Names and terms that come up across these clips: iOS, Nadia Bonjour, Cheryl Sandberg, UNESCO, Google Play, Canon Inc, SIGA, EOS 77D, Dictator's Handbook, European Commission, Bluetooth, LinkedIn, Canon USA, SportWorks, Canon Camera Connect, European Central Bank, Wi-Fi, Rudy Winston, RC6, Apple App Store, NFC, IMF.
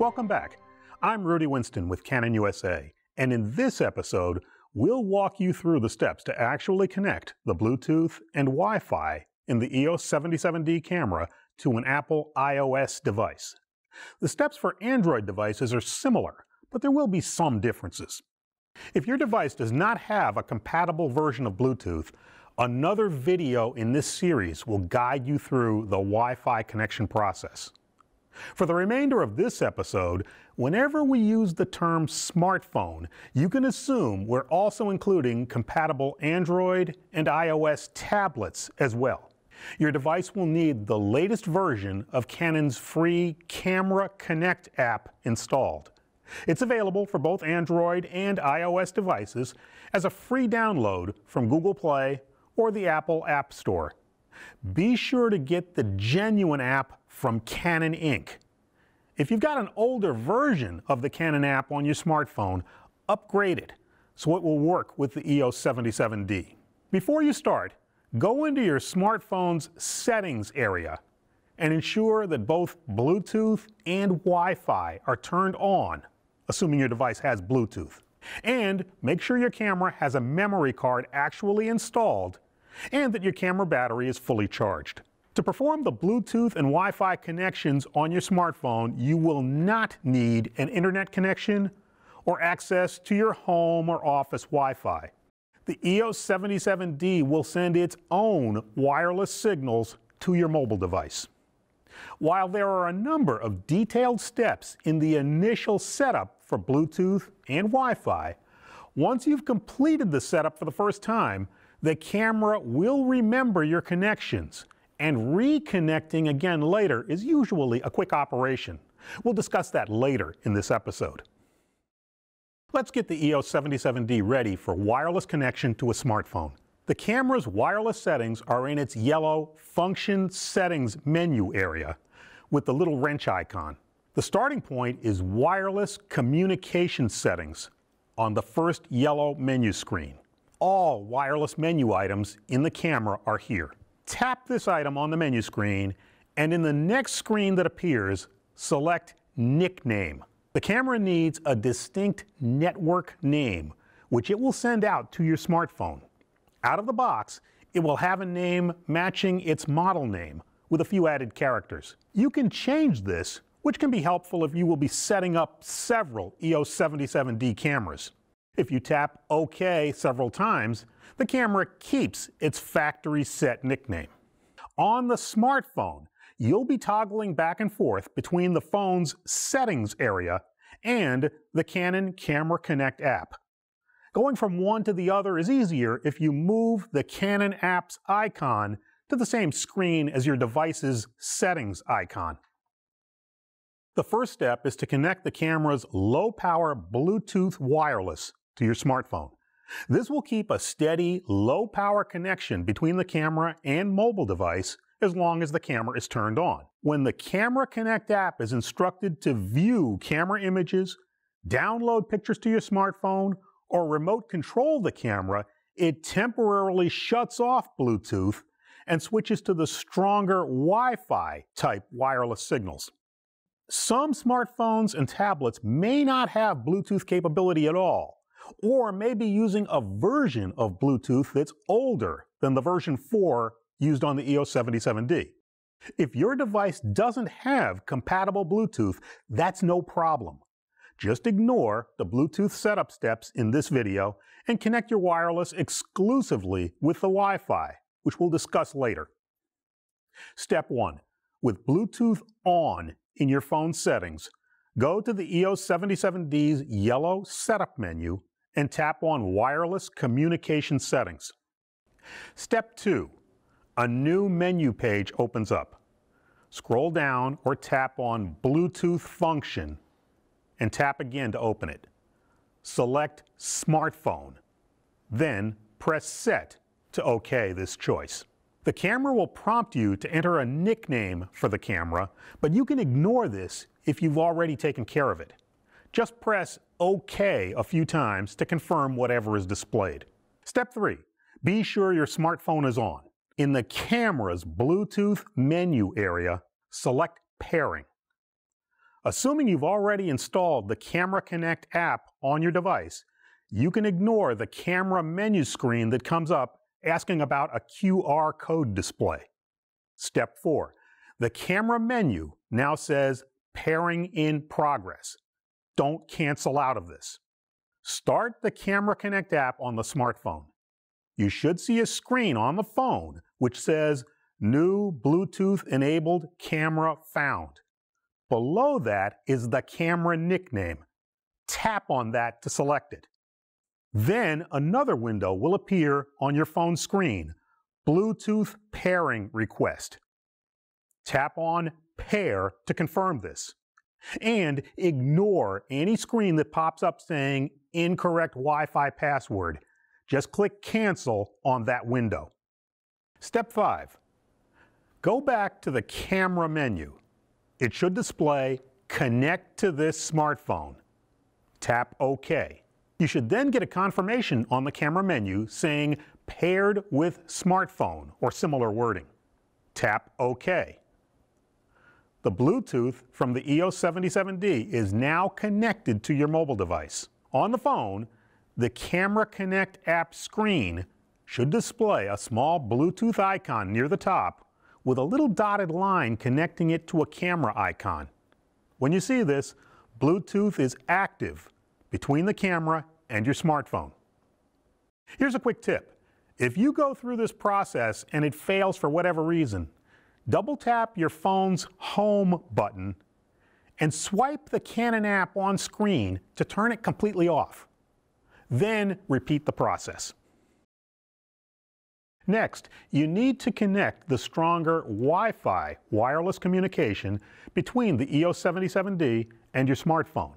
Welcome back. I'm Rudy Winston with Canon USA, and in this episode, we'll walk you through the steps to actually connect the Bluetooth and Wi-Fi in the EOS 77D camera to an Apple iOS device. The steps for Android devices are similar, but there will be some differences. If your device does not have a compatible version of Bluetooth, another video in this series will guide you through the Wi-Fi connection process. For the remainder of this episode, whenever we use the term smartphone, you can assume we're also including compatible Android and iOS tablets as well. Your device will need the latest version of Canon's free Camera Connect app installed. It's available for both Android and iOS devices as a free download from Google Play or the Apple App Store. Be sure to get the genuine app from Canon Inc. If you've got an older version of the Canon app on your smartphone, upgrade it so it will work with the EOS 77D. Before you start, go into your smartphone's settings area and ensure that both Bluetooth and Wi-Fi are turned on, assuming your device has Bluetooth. And make sure your camera has a memory card actually installed and that your camera battery is fully charged. To perform the Bluetooth and Wi-Fi connections on your smartphone, you will not need an internet connection or access to your home or office Wi-Fi. The EOS 77D will send its own wireless signals to your mobile device. While there are a number of detailed steps in the initial setup for Bluetooth and Wi-Fi, once you've completed the setup for the first time, the camera will remember your connections, and reconnecting again later is usually a quick operation. We'll discuss that later in this episode. Let's get the EOS 77D ready for wireless connection to a smartphone. The camera's wireless settings are in its yellow Function Settings menu area with the little wrench icon. The starting point is Wireless Communication Settings on the first yellow menu screen. All wireless menu items in the camera are here. Tap this item on the menu screen, and in the next screen that appears, select Nickname. The camera needs a distinct network name, which it will send out to your smartphone. Out of the box, it will have a name matching its model name with a few added characters. You can change this, which can be helpful if you will be setting up several EOS 77D cameras. If you tap OK several times, the camera keeps its factory set nickname. On the smartphone, you'll be toggling back and forth between the phone's settings area and the Canon Camera Connect app. Going from one to the other is easier if you move the Canon app's icon to the same screen as your device's settings icon. The first step is to connect the camera's low-power Bluetooth wireless to your smartphone. This will keep a steady, low-power connection between the camera and mobile device as long as the camera is turned on. When the Camera Connect app is instructed to view camera images, download pictures to your smartphone, or remote control the camera, it temporarily shuts off Bluetooth and switches to the stronger Wi-Fi type wireless signals. Some smartphones and tablets may not have Bluetooth capability at all, or may be using a version of Bluetooth that's older than the version 4 used on the EOS 77D. If your device doesn't have compatible Bluetooth, that's no problem. Just ignore the Bluetooth setup steps in this video and connect your wireless exclusively with the Wi-Fi, which we'll discuss later. Step 1. With Bluetooth on in your phone settings, go to the EOS 77D's yellow setup menu and tap on Wireless Communication Settings. Step 2. A new menu page opens up. Scroll down or tap on Bluetooth function and tap again to open it. Select Smartphone, then press Set to OK this choice. The camera will prompt you to enter a nickname for the camera, but you can ignore this if you've already taken care of it. Just press OK a few times to confirm whatever is displayed. Step 3. Be sure your smartphone is on. In the camera's Bluetooth menu area, select Pairing. Assuming you've already installed the Camera Connect app on your device, you can ignore the camera menu screen that comes up asking about a QR code display. Step 4. The camera menu now says Pairing in Progress. Don't cancel out of this. Start the Camera Connect app on the smartphone. You should see a screen on the phone which says New Bluetooth-enabled camera found. Below that is the camera nickname. Tap on that to select it. Then another window will appear on your phone screen, Bluetooth Pairing Request. Tap on Pair to confirm this. And ignore any screen that pops up saying incorrect Wi-Fi password. Just click Cancel on that window. Step 5. Go back to the camera menu. It should display Connect to this smartphone. Tap OK. You should then get a confirmation on the camera menu saying Paired with smartphone or similar wording. Tap OK. The Bluetooth from the EOS 77D is now connected to your mobile device. On the phone, the Camera Connect app screen should display a small Bluetooth icon near the top with a little dotted line connecting it to a camera icon. When you see this, Bluetooth is active between the camera and your smartphone. Here's a quick tip. If you go through this process and it fails for whatever reason, double tap your phone's Home button and swipe the Canon app on screen to turn it completely off. Then repeat the process. Next, you need to connect the stronger Wi-Fi wireless communication between the EOS 77D and your smartphone.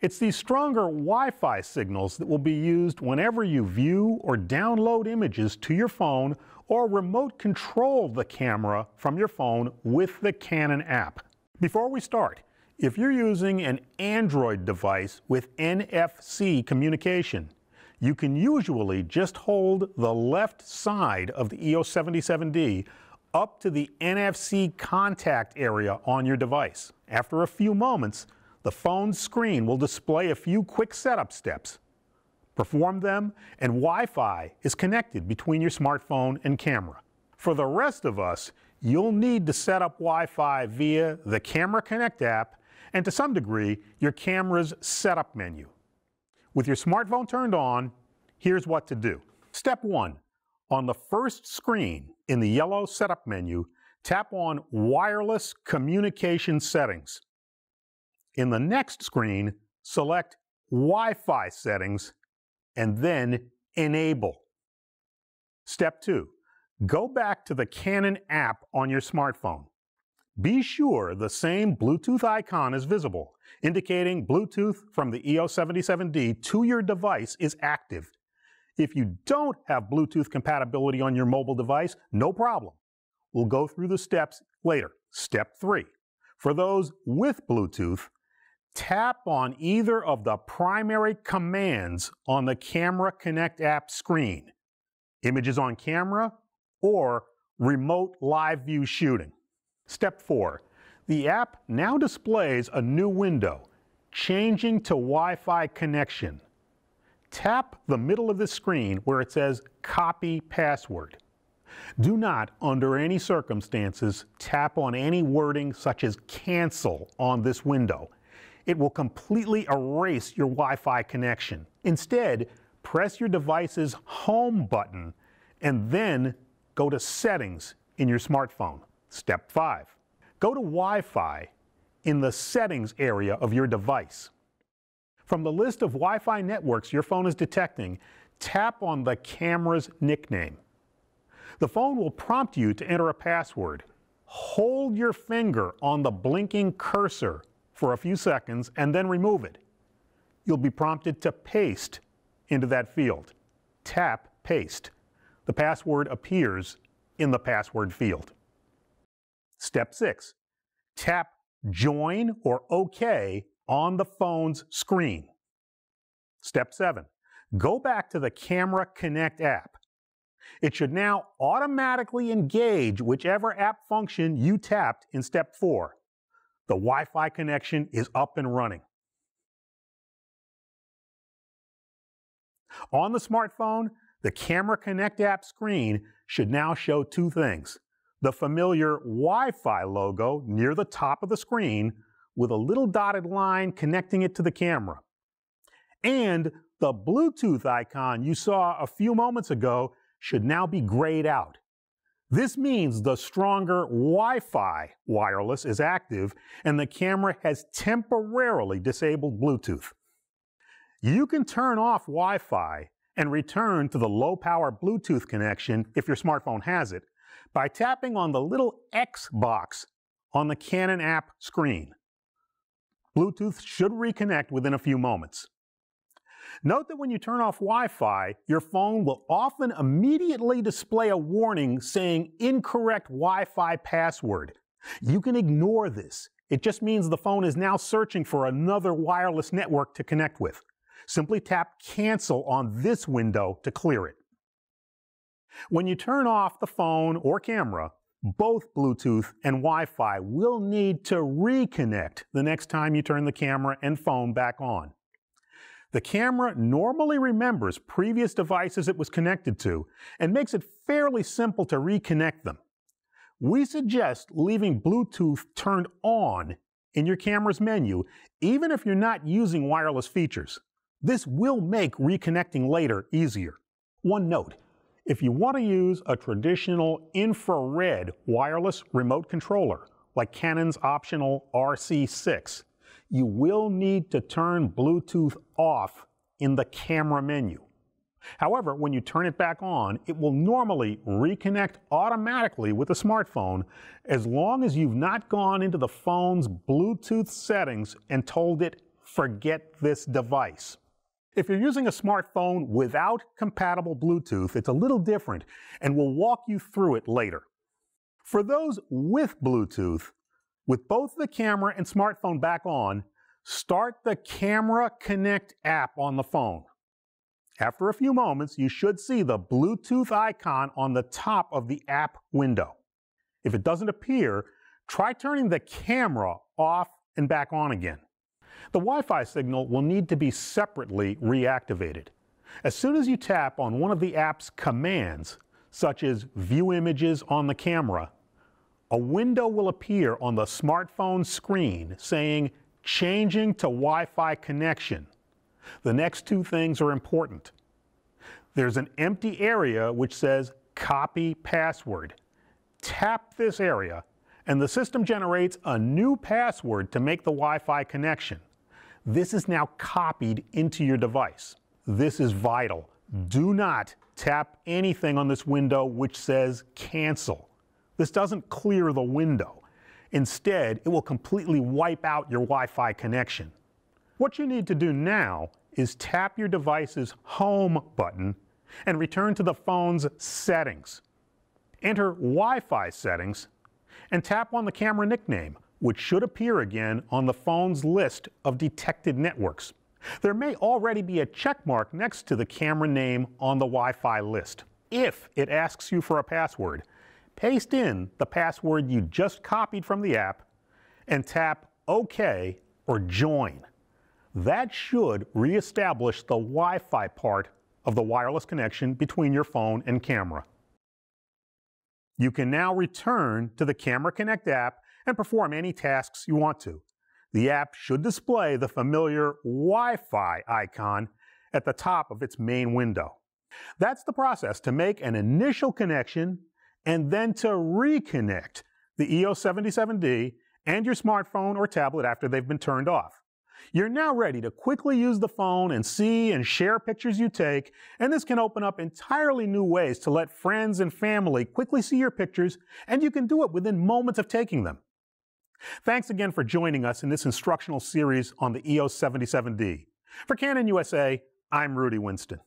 It's these stronger Wi-Fi signals that will be used whenever you view or download images to your phone or remote control the camera from your phone with the Canon app. Before we start, if you're using an Android device with NFC communication, you can usually just hold the left side of the EOS 77D up to the NFC contact area on your device. After a few moments, the phone's screen will display a few quick setup steps. Perform them, and Wi-Fi is connected between your smartphone and camera. For the rest of us, you'll need to set up Wi-Fi via the Camera Connect app and to some degree, your camera's setup menu. With your smartphone turned on, here's what to do. Step 1. On the first screen in the yellow setup menu, tap on Wireless Communication Settings. In the next screen, select Wi-Fi settings and then enable. Step 2. Go back to the Canon app on your smartphone. Be sure the same Bluetooth icon is visible, indicating Bluetooth from the EOS 77D to your device is active. If you don't have Bluetooth compatibility on your mobile device, no problem. We'll go through the steps later. Step 3. For those with Bluetooth, tap on either of the primary commands on the Camera Connect app screen, Images on Camera or Remote Live View Shooting. Step 4. The app now displays a new window, Changing to Wi-Fi Connection. Tap the middle of the screen where it says Copy Password. Do not, under any circumstances, tap on any wording such as Cancel on this window. It will completely erase your Wi-Fi connection. Instead, press your device's Home button and then go to Settings in your smartphone. Step 5. Go to Wi-Fi in the Settings area of your device. From the list of Wi-Fi networks your phone is detecting, tap on the camera's nickname. The phone will prompt you to enter a password. Hold your finger on the blinking cursor for a few seconds and then remove it. You'll be prompted to paste into that field. Tap Paste. The password appears in the password field. Step 6. Tap Join or OK on the phone's screen. Step 7. Go back to the Camera Connect app. It should now automatically engage whichever app function you tapped in Step 4. The Wi-Fi connection is up and running. On the smartphone, the Camera Connect app screen should now show two things. The familiar Wi-Fi logo near the top of the screen with a little dotted line connecting it to the camera. And the Bluetooth icon you saw a few moments ago should now be grayed out. This means the stronger Wi-Fi wireless is active and the camera has temporarily disabled Bluetooth. You can turn off Wi-Fi and return to the low-power Bluetooth connection if your smartphone has it by tapping on the little X box on the Canon app screen. Bluetooth should reconnect within a few moments. Note that when you turn off Wi-Fi, your phone will often immediately display a warning saying incorrect Wi-Fi password. You can ignore this. It just means the phone is now searching for another wireless network to connect with. Simply tap Cancel on this window to clear it. When you turn off the phone or camera, both Bluetooth and Wi-Fi will need to reconnect the next time you turn the camera and phone back on. The camera normally remembers previous devices it was connected to and makes it fairly simple to reconnect them. We suggest leaving Bluetooth turned on in your camera's menu, even if you're not using wireless features. This will make reconnecting later easier. One note, if you want to use a traditional infrared wireless remote controller, like Canon's optional RC6, you will need to turn Bluetooth off in the camera menu. However, when you turn it back on, it will normally reconnect automatically with the smartphone as long as you've not gone into the phone's Bluetooth settings and told it, "Forget this device." If you're using a smartphone without compatible Bluetooth, it's a little different, and we'll walk you through it later. For those with Bluetooth, with both the camera and smartphone back on, start the Camera Connect app on the phone. After a few moments, you should see the Bluetooth icon on the top of the app window. If it doesn't appear, try turning the camera off and back on again. The Wi-Fi signal will need to be separately reactivated. As soon as you tap on one of the app's commands, such as View Images on the Camera, a window will appear on the smartphone screen saying Changing to Wi-Fi Connection. The next two things are important. There's an empty area which says Copy Password. Tap this area and the system generates a new password to make the Wi-Fi connection. This is now copied into your device. This is vital. Do not tap anything on this window which says Cancel. This doesn't clear the window. Instead, it will completely wipe out your Wi-Fi connection. What you need to do now is tap your device's Home button and return to the phone's Settings. Enter Wi-Fi Settings and tap on the camera nickname, which should appear again on the phone's list of detected networks. There may already be a check mark next to the camera name on the Wi-Fi list. If it asks you for a password, paste in the password you just copied from the app and tap OK or Join. That should reestablish the Wi-Fi part of the wireless connection between your phone and camera. You can now return to the Camera Connect app and perform any tasks you want to. The app should display the familiar Wi-Fi icon at the top of its main window. That's the process to make an initial connection and then to reconnect the EOS 77D and your smartphone or tablet after they've been turned off. You're now ready to quickly use the phone and see and share pictures you take, and this can open up entirely new ways to let friends and family quickly see your pictures, and you can do it within moments of taking them. Thanks again for joining us in this instructional series on the EOS 77D. For Canon USA, I'm Rudy Winston.